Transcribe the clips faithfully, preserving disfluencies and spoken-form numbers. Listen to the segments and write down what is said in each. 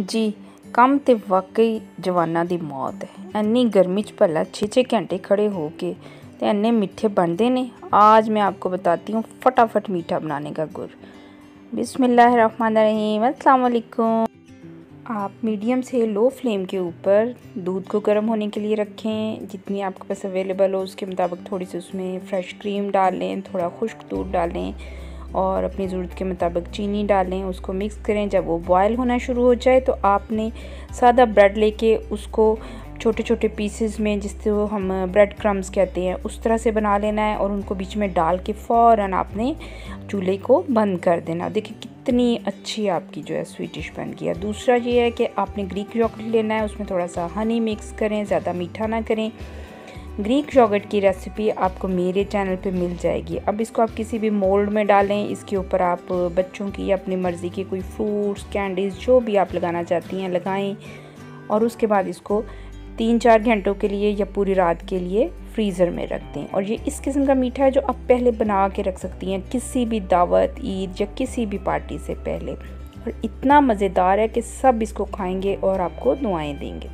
जी ਕੰਮ तो वाकई जवाना की मौत है। इन्नी गर्मी भला छः छः घंटे खड़े हो के तो इन्ने मीठे बनते हैं। आज मैं आपको बताती हूँ फटाफट मीठा बनाने का गुर। बिस्मिल्लाहिर्रहमानिर्रहीम, अस्सलाम वालेकुम। आप मीडियम से लो फ्लेम के ऊपर दूध को गर्म होने के लिए रखें। जितनी आपके पास अवेलेबल हो उसके मुताबिक थोड़ी सी उसमें फ़्रेश क्रीम डालें, थोड़ा खुश्क दूध डालें और अपनी ज़रूरत के मुताबिक चीनी डालें। उसको मिक्स करें। जब वो बॉयल होना शुरू हो जाए तो आपने सादा ब्रेड लेके उसको छोटे छोटे पीसेस में, जिसको हम ब्रेड क्रम्स कहते हैं, उस तरह से बना लेना है और उनको बीच में डाल के फ़ौरन आपने चूल्हे को बंद कर देना। देखिए कितनी अच्छी आपकी जो है स्वीट डिश बन गई है। दूसरा ये है कि आपने ग्रीक योगर्ट लेना है, उसमें थोड़ा सा हनी मिक्स करें, ज़्यादा मीठा ना करें। ग्रीक योगर्ट की रेसिपी आपको मेरे चैनल पे मिल जाएगी। अब इसको आप किसी भी मोल्ड में डालें। इसके ऊपर आप बच्चों की अपनी मर्ज़ी के कोई फ्रूट्स, कैंडीज़, जो भी आप लगाना चाहती हैं लगाएं और उसके बाद इसको तीन चार घंटों के लिए या पूरी रात के लिए फ्रीज़र में रख दें। और ये इस किस्म का मीठा है जो आप पहले बना के रख सकती हैं किसी भी दावत, ईद या किसी भी पार्टी से पहले। और इतना मज़ेदार है कि सब इसको खाएंगे और आपको दुआएं देंगे।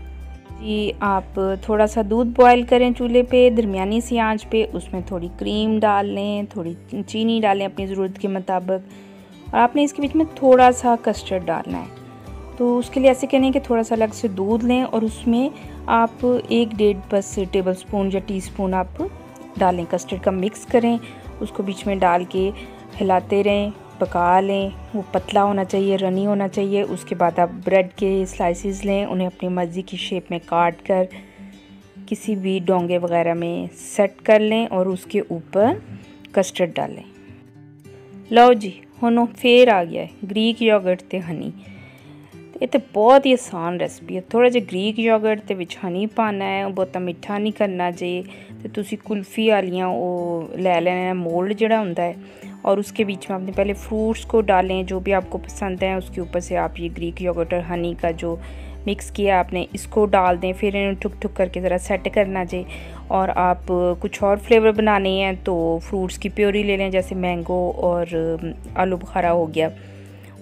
जी, आप थोड़ा सा दूध बॉयल करें चूल्हे पे, दरमियानी सी आंच पे। उसमें थोड़ी क्रीम डाल लें, थोड़ी चीनी डालें अपनी ज़रूरत के मुताबिक और आपने इसके बीच में थोड़ा सा कस्टर्ड डालना है। तो उसके लिए ऐसे करें कि थोड़ा सा अलग से दूध लें और उसमें आप एक डेढ़ बस टेबल स्पून या टीस्पून आप डालें कस्टर्ड का, मिक्स करें। उसको बीच में डाल के हिलाते रहें, पका लें। वो पतला होना चाहिए, रनी होना चाहिए। उसके बाद आप ब्रेड के स्लाइसेस लें, उन्हें अपनी मर्ज़ी की शेप में काट कर किसी भी डोंगे वगैरह में सेट कर लें और उसके ऊपर कस्टर्ड डालें। लो जी, हुनों फेर आ गया है ग्रीक योगर्ट ते हनी। ये तो बहुत ही आसान रेसिपी है। थोड़ा जिहा ग्रीक योगर्ट ते विच हनी पाना है, बहुता मिठा नहीं करना जे। तो तुसी कुल्फी वालियाँ वो लै लैना मोल्ड जिहड़ा हुंदा है और उसके बीच में आपने पहले फ्रूट्स को डालें जो भी आपको पसंद है। उसके ऊपर से आप ये ग्रीक योगर्ट और हनी का जो मिक्स किया आपने इसको डाल दें। फिर इन्हें ठुक ठुक करके ज़रा सेट करना जे। और आप कुछ और फ्लेवर बनाने हैं तो फ्रूट्स की प्योरी ले लें, जैसे मैंगो और आलू बुखारा हो गया।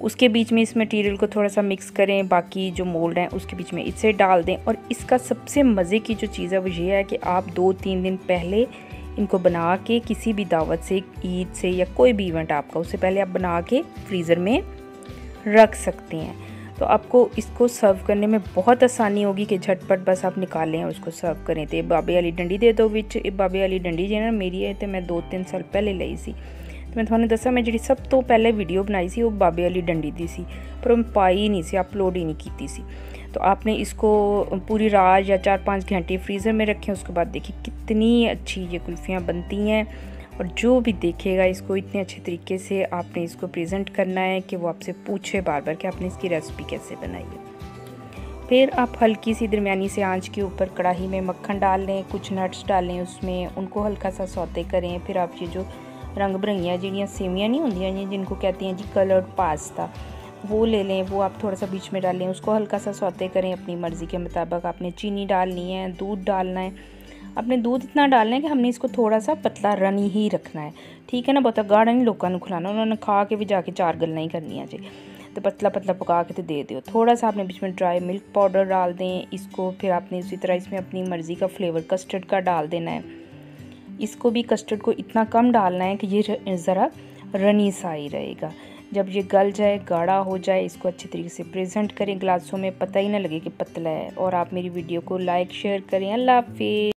उसके बीच में इस मटेरियल को थोड़ा सा मिक्स करें, बाकी जो मोल्ड है उसके बीच में इसे डाल दें। और इसका सबसे मज़े की जो चीज़ है वो ये है कि आप दो तीन दिन पहले इनको बना के किसी भी दावत से, ईद से या कोई भी इवेंट आपका, उससे पहले आप बना के फ्रीज़र में रख सकते हैं। तो आपको इसको सर्व करने में बहुत आसानी होगी कि झटपट बस आप निकालें और उसको सर्व करें। तो बाबे वाली डंडी दे दो विच। बाबे वाली डंडी जी ना मेरी है, तो मैं दो तीन साल पहले लाई सी। मैं थोड़ा दसा, मैं जी सब तो पहले वीडियो बनाई सी वो बाबे वाली डंडी दी सी, पर मैं पाई नहीं सी, अपलोड ही नहीं की सी। तो आपने इसको पूरी रात या चार पाँच घंटे फ्रीज़र में रखें। उसके बाद देखिए कितनी अच्छी ये कुल्फियाँ बनती हैं। और जो भी देखेगा इसको इतने अच्छे तरीके से आपने इसको प्रेजेंट करना है कि वो आपसे पूछे बार बार कि आपने इसकी रेसिपी कैसे बनाई है। फिर आप हल्की सी दरमियानी से आंच के ऊपर कढ़ाई में मक्खन डाल लें, कुछ नट्स डालें उसमें, उनको हल्का सा सौते करें। फिर आप ये जो रंग बिरंगियाँ जिड़ियाँ सेवियाँ नहीं होंदियाँ, जिनको कहती हैं जी कलर्ड पास्ता, वो ले लें। वो आप थोड़ा सा बीच में डालें, उसको हल्का सा सौते करें अपनी मर्ज़ी के मुताबिक। आपने चीनी डालनी है, दूध डालना है। आपने दूध इतना डालना है कि हमने इसको थोड़ा सा पतला रनी ही रखना है, ठीक है ना। बहुत गाढ़ा नहीं लोगों को खिलाना, उन्होंने खा के भी जाके चार गल्लां ही करनियां जी। तो पतला पतला पका के तो दे दो। थोड़ा सा आपने बीच में ड्राई मिल्क पाउडर डाल दें इसको। फिर आपने उसी तरह इसमें अपनी मर्ज़ी का फ्लेवर कस्टर्ड का डाल देना है। इसको भी, कस्टर्ड को इतना कम डालना है कि ये ज़रा रनी सा ही रहेगा। जब ये गल जाए, गाढ़ा हो जाए, इसको अच्छे तरीके से प्रेजेंट करें ग्लासों में, पता ही ना लगे कि पतला है। और आप मेरी वीडियो को लाइक शेयर करें। अल्लाह हाफिज़।